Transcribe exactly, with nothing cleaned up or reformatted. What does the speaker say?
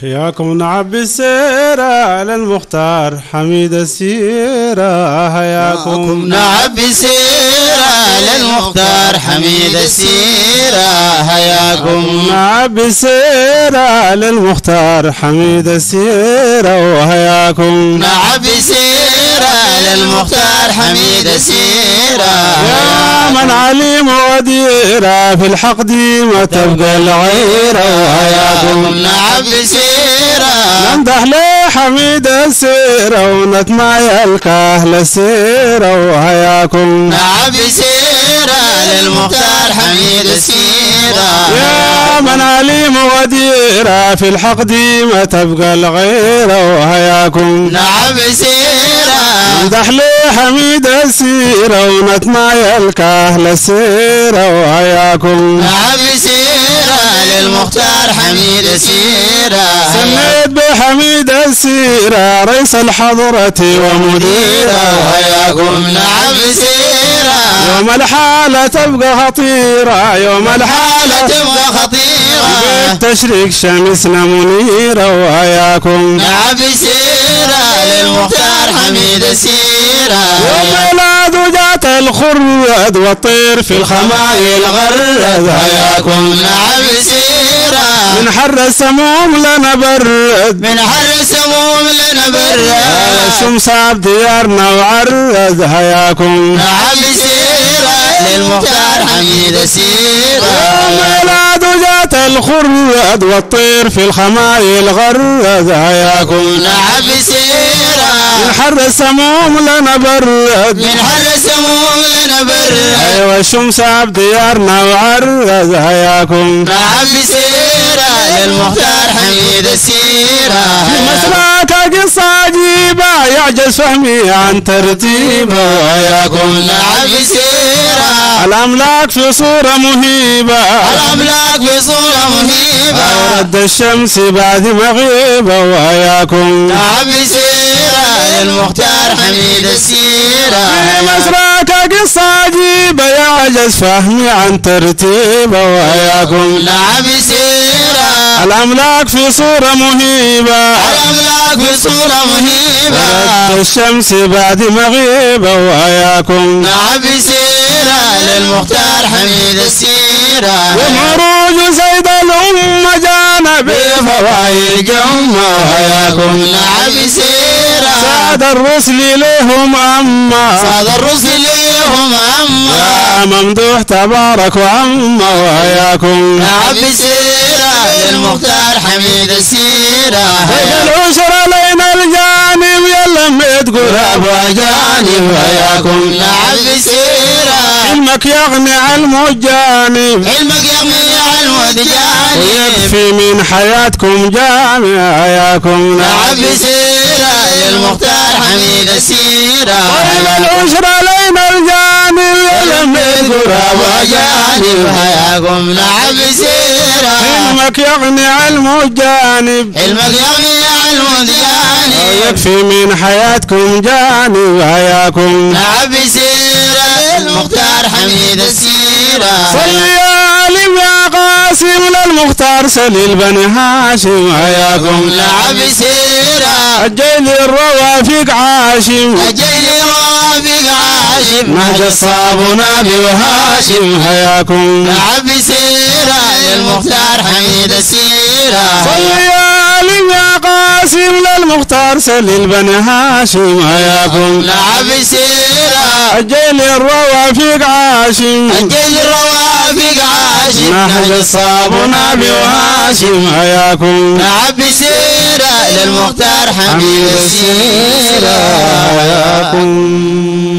حياكم نعبي السيرة للمختار حميد السيرة. حياكم نعبي السيرة للمختار حميد السيرة. حياكم نعبي السيرة للمختار حميد السيرة. وحياكم نعبي سيرة للمختار حميد السيرة. يا من عليم وديرة في الحقد ما تبقى الغيرة. وحياكم نعبي سيرة نمدح لحميد السيرة ونتمع الكهل السيرة. وحياكم نعبي سيرة للمختار حميد السيرة. يا من عليم وديرة في الحقد ما تبقى الغيرة. وحياكم نعبي سيرة نمدح لحميد السيرة ونتمع الكهل السيرة. وحياكم نعبي سيرة للمختار حميد السيرة. سميت بحميد السيرة رئيس الحضرة ومديرة. وحياكم نعبي سيرة يوم الحالة تبقى خطيرة. يوم الحالة تبقى خطيرة تشريك شمسنا منيرة. وحياكم نعبي سيرة للمختار حميد السيرة. يوم العدو جات الخرد والطير في الخمايل غرد. وحياكم نعبي سيرة من حر السموم لنا برد. من حر السموم لنا برد الشمس عب ديارنا وعرد. حياكم نعبي سيرة للمختار حميد السيرة. الخرد والطير في الخمايل غرد. حياكم نعبي سيرة من حر السموم لنا برد. من حر السموم لنا برد ايوه الشمس عب ديارنا وعرد. حياكم نعبي سيرة للمختار حميد السيرة. في مسراك قصة عجيبة يعجز فهمي عن ترتيبة. حياكم نعبي سيرة الأملاك في صورة مهيبة. الأملاك في صورة رد الشمس بعد مغيبة. وحياكم نعبي سيرة للمختار حميد السيرة. في مسراك قصة عجيبة يعجز فهمي عن ترتيبة. وحياكم نعبي سيرة الأملاك في صورة مهيبة. الأملاك في صورة مهيبة رد الشمس بعد مغيبة. وحياكم نعبي سيرة للمختار حميد السيرة. ومروج زيد الأمة جانا بفوائق أمة. وحياكم نعبي سيرة سعد الرسل لهم أما. سعد الرسل لهم أما يا ممدوح تبارك وعما. وحياكم نعبي سيرة للمختار حميد السيرة. هيك العشر لينا الجانب يلا متقول أبو جانب. وحياكم نعبي سيرة علمك يغني علم الجانب. علمك يغني علم الجانب ويكفي من حياتكم جامع. حياكم نعبي سيرة للمختار حميد السيرة. طيب العشرة لينا الجانب يلمد قراب وجانب. حياكم نعبي سيرة علمك يغني علم الجانب. علمك يغني علم الجانب ويكفي من حياتكم جانب. حياكم نعبي سيرة للمختار حميد السيرة. صلي يا علم يا قاسم للمختار صلي لبني هاشم. حياكم نعبي سيرة الجيل الروافق عاشم. الجيل الروافق عاشم نهج الصابنا بوهاشم. حياكم نعبي سيرة للمختار حميد السيرة. صلي يا علم يا قاسم للمختار صلي لبني هاشم. حياكم نعبي سيرة الجيل الروافق عاشم. الجيل الروافق عاشم نهج الصابنا بوهاشم. حياكم نعبي سيرة للمختار حميد السيرة. حياكم